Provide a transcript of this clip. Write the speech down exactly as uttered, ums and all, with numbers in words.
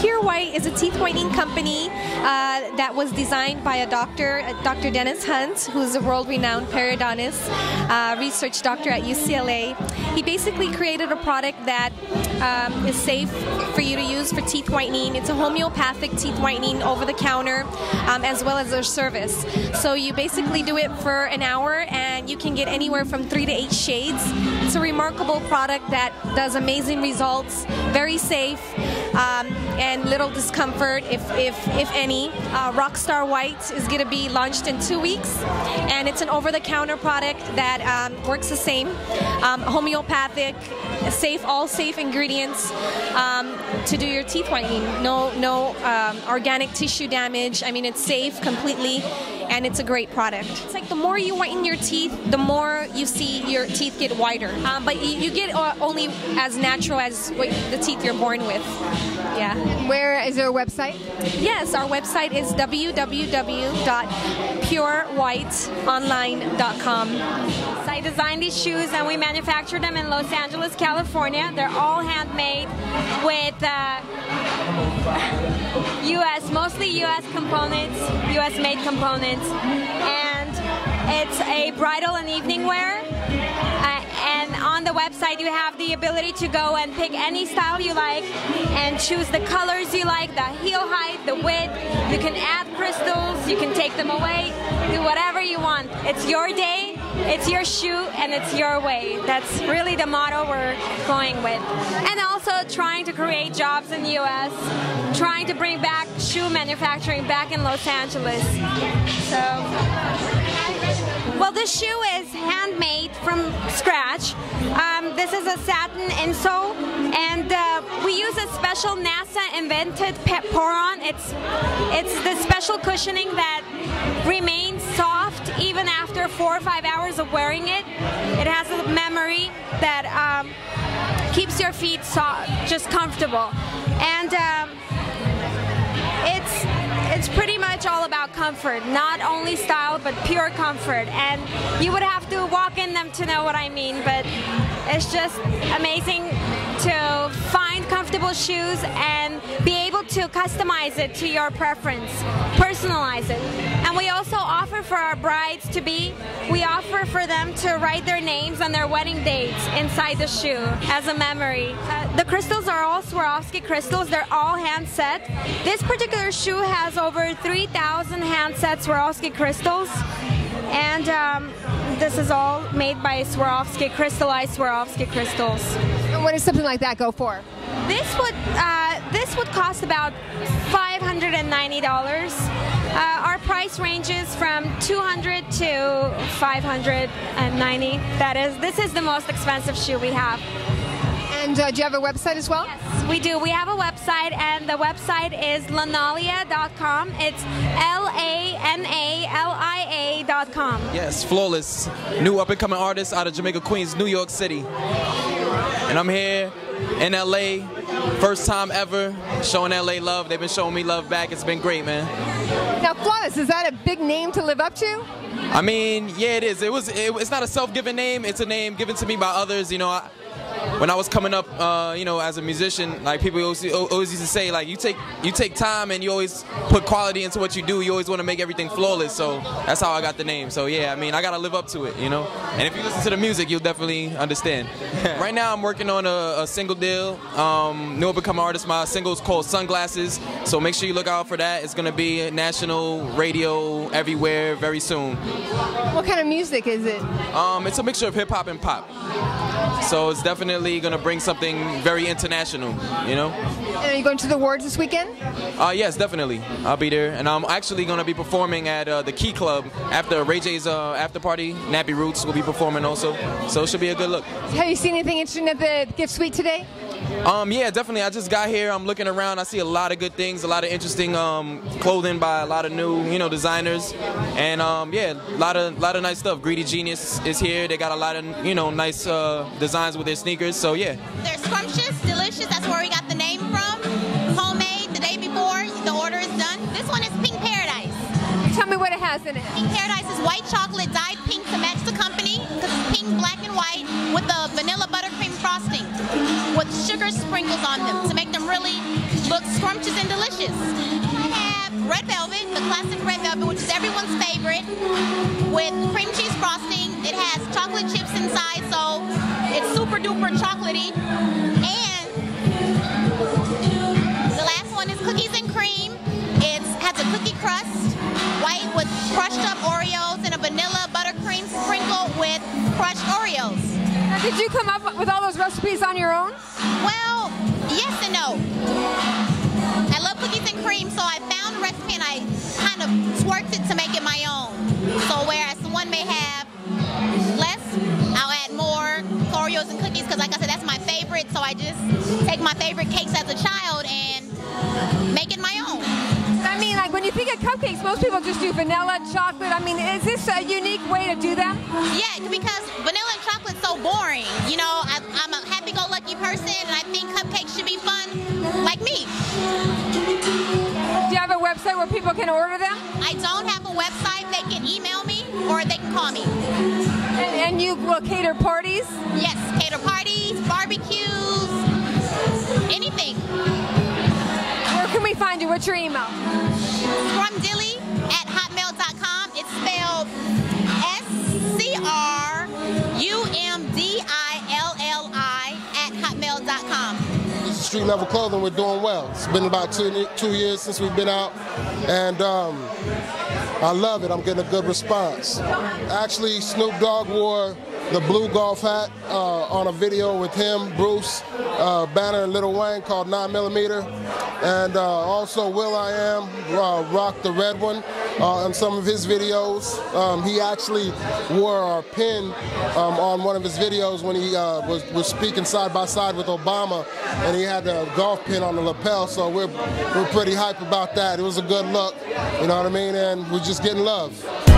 Pure White is a teeth whitening company uh, that was designed by a doctor, Doctor Dennis Hunt, who's a world-renowned periodontist, uh, research doctor at U C L A. He basically created a product that um, is safe for you to use for teeth whitening. It's a homeopathic teeth whitening over the counter, um, as well as a service. So you basically do it for an hour, and you can get anywhere from three to eight shades. It's a remarkable product that does amazing results, very safe, um, and little discomfort, if, if, if any. Uh, Rockstar White is going to be launched in two weeks, and it's an over-the-counter product that um, works the same. Um, homeopathic, safe, all safe ingredients um, to do your teeth whitening. No, no um, organic tissue damage. I mean, it's safe completely, and it's a great product. It's like the more you whiten your teeth, the more you see your teeth get whiter. Um, but you, you get only as natural as what the teeth you're born with. Yeah. Where is your website? Yes, our website is w w w dot pure white online dot com. I designed these shoes, and we manufacture them in Los Angeles, California. They're all handmade with uh, U S, mostly U S components, U S made components, and it's a bridal and evening wear. And on the website, you have the ability to go and pick any style you like and choose the colors you like, the heel height, the width. You can add crystals, you can take them away, do whatever you want. It's your day, it's your shoe, and it's your way. That's really the motto we're going with. And also trying to create jobs in the U S, trying to bring back shoe manufacturing back in Los Angeles. So. Well, this shoe is handmade from scratch. Um, this is a satin insole, and uh, we use a special NASA-invented PORON. It's, it's the special cushioning that remains soft even after four or five hours of wearing it. It has a memory that um, keeps your feet soft, just comfortable. And um, it's... It's pretty much all about comfort, not only style, but pure comfort. And you would have to walk in them to know what I mean, but it's just amazing to find comfortable shoes and be able to customize it to your preference, personalize it. And we also offer for our brides-to-be, we offer for them to write their names on their wedding dates inside the shoe as a memory. Uh, the crystals are all Swarovski crystals. They're all hand set. This particular shoe has over three thousand hand set Swarovski crystals. And um, this is all made by Swarovski, crystallized Swarovski crystals. And what does something like that go for? This would uh, this would cost about five hundred ninety dollars. Uh, our price ranges from two hundred dollars to five hundred ninety dollars. That is, this is the most expensive shoe we have. And uh, do you have a website as well? Yes, we do. We have a website, and the website is lanalia dot com. It's L A N A L I A dot com. Yes, Flawless, new up-and-coming artist out of Jamaica Queens, New York City. And I'm here in L A, first time ever, showing L A love. They've been showing me love back. It's been great, man. Now, Flawless, is that a big name to live up to? I mean, yeah, it is. It was. It, it's not a self-given name. It's a name given to me by others, you know. I, When I was coming up, uh, you know, as a musician, like people always, always used to say, like you take you take time and you always put quality into what you do. You always want to make everything flawless. So that's how I got the name. So yeah, I mean, I gotta live up to it, you know. And if you listen to the music, you'll definitely understand. Right now, I'm working on a, a single deal. Um, new up and coming artist. My single's called Sunglasses. So make sure you look out for that. It's gonna be national radio everywhere very soon. What kind of music is it? Um, it's a mixture of hip hop and pop. So it's definitely going to bring something very international, you know. And are you going to the awards this weekend? Uh, yes, definitely. I'll be there, and I'm actually going to be performing at uh, the Key Club after Ray J's uh, after party. Nappy Roots will be performing also, so it should be a good look. Have you seen anything interesting at the gift suite today? Um, yeah, definitely. I just got here. I'm looking around. I see a lot of good things, a lot of interesting um, clothing by a lot of new, you know, designers, and um, yeah, a lot of lot of nice stuff. Greedy Genius is here. They got a lot of, you know, nice uh, designs with their sneakers. So yeah, they're scrumptious, delicious. That's where we got the name from. Homemade the day before the order is done. This one is Pink Paradise. Tell me what it has in it. Pink Paradise is white chocolate dyed pink to match the company, because it's pink, black, and white with a vanilla buttercream frosting. with sugar sprinkles on them to make them really look scrumptious and delicious. I have red velvet, the classic red velvet, which is everyone's favorite, with cream cheese frosting. It has chocolate chips inside, so it's super duper chocolatey. And the last one is cookies and cream. It has a cookie crust, white with crushed up Oreos and a vanilla buttercream sprinkle with crushed Oreos. Now, did you come up with all those recipes on your own? Well, yes and no. I love cookies and cream, so I found a recipe and I kind of twerked it to make it my own. So whereas someone may have less, I'll add more Oreos and cookies, because like I said, that's my favorite, so I just take my favorite cakes as a child and make it my own. I mean, like, when you think of cupcakes, most people just do vanilla, chocolate. I mean, is this a unique way to do them? Yeah, because vanilla and chocolate's so boring. You know, I, I'm a happy-go-lucky person, and I think cupcakes should be fun, like me. Do you have a website where people can order them? I don't have a website. They can email me, or they can call me. And, and you will cater parties? Yes, cater parties, barbecues, anything. Where can we find you? What's your email? From Dilly at hotmail dot com. It's spelled S C R U M D I L L I at hotmail dot com. Street Level Clothing, we're doing well. It's been about two, two years since we've been out, and um, I love it. I'm getting a good response. Actually, Snoop Dogg wore the blue golf hat uh, on a video with him, Bruce uh, Banner, and Lil Wayne called Nine Millimeter, and uh, also Will.i.am uh, rocked the red one uh, in some of his videos. Um, he actually wore a pin um, on one of his videos when he uh, was, was speaking side by side with Obama, and he had the golf pin on the lapel. So we're we're pretty hyped about that. It was a good look, you know what I mean? And we're just getting love.